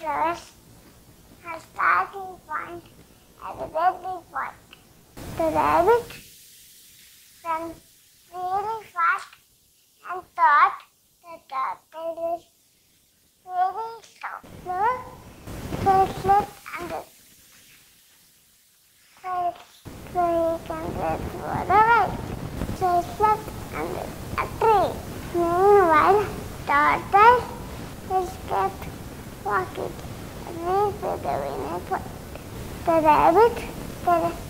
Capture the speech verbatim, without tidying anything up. First, her starting point as a deadly point. The rabbit ran really fast and thought the turtle was really slow. So he slipped under, so he can get through the right. So he slipped under a tree. Meanwhile, turtle just kept walking, and reached the winning point. The rabbit, the